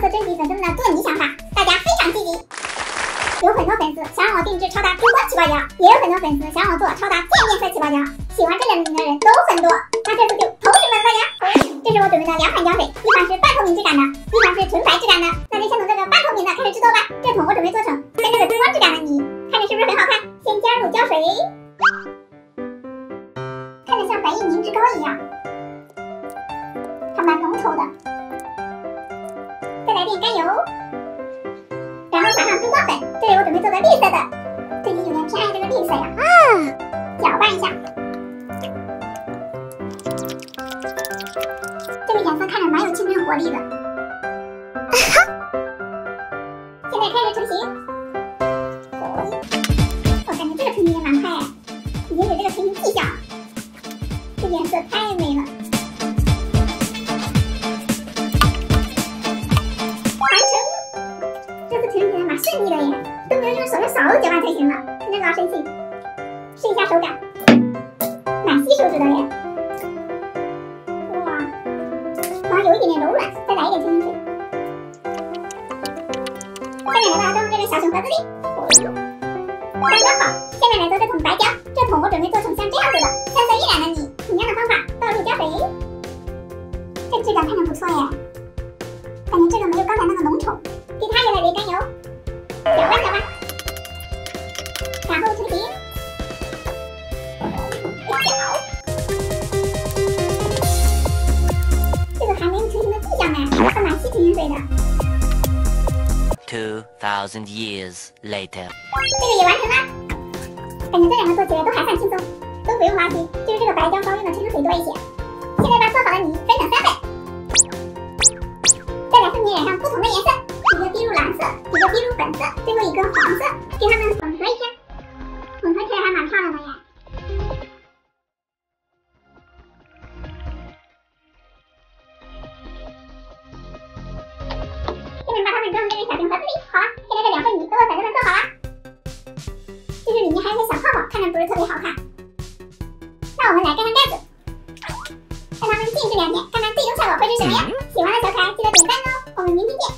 和真皮粉丝们的多尼想法，大家非常积极。有很多粉丝想让我定制超大珠光起泡胶，也有很多粉丝想让我做超大渐变色起泡胶。喜欢这两种的人都很多，那这次就投屏了大家。这是我准备的两款胶水，一款是半透明质感的，一款是纯白质感的。那就先从这个半透明的开始制作吧。这桶我准备做成跟这个珠光质感的泥，看着是不是很好看？先加入胶水，看着像白印凝脂膏一样，还蛮浓稠的。 再来点甘油，然后撒上珠光粉。这里我准备做个绿色的，最近有点偏爱这个绿色呀。搅拌一下。这个颜色看着蛮有青春活力的。现在开始成型。我感觉这个成型也蛮快哎，已经有这个成型迹象。这颜色太美了。 顺利的耶，都不用用手用扫帚搅拌才行了，看着老神奇。试一下手感，蛮吸手指的耶。哇，好像有一点点柔软，再来一点清清水。下面来到装入这个小熊盒子里，刚刚好。下面来做这桶白胶，这桶我准备做成像这样子的三色一染的泥。同样的方法倒入胶水，这质感看着不错耶，感觉这个没有刚才那个浓稠。给它也来点甘油。 搅拌搅拌，然后成型。搅，这个还没有成型的迹象呢，还蛮吸成型水的。2000 years later， 这个也完成了。感觉这两个做起来都还算轻松，都不用挖机，就是这个白胶稍微的成型水多一些。现在把做好的泥分成3份，再来分别染上不同的颜色。 一个滴入蓝色，一个滴入粉色，最后一个黄色，给它们混合一下，混合起来还蛮漂亮的呀。现在把它们装入这个小型盒子里，好了，现在这两份泥都和粉色们做好了，就是里面还有些小泡泡，看着不是特别好看。那我们来盖上盖子，让它们静置2天，看看最终效果会是什么样。喜欢的小可爱记得点赞哦，我们明天见。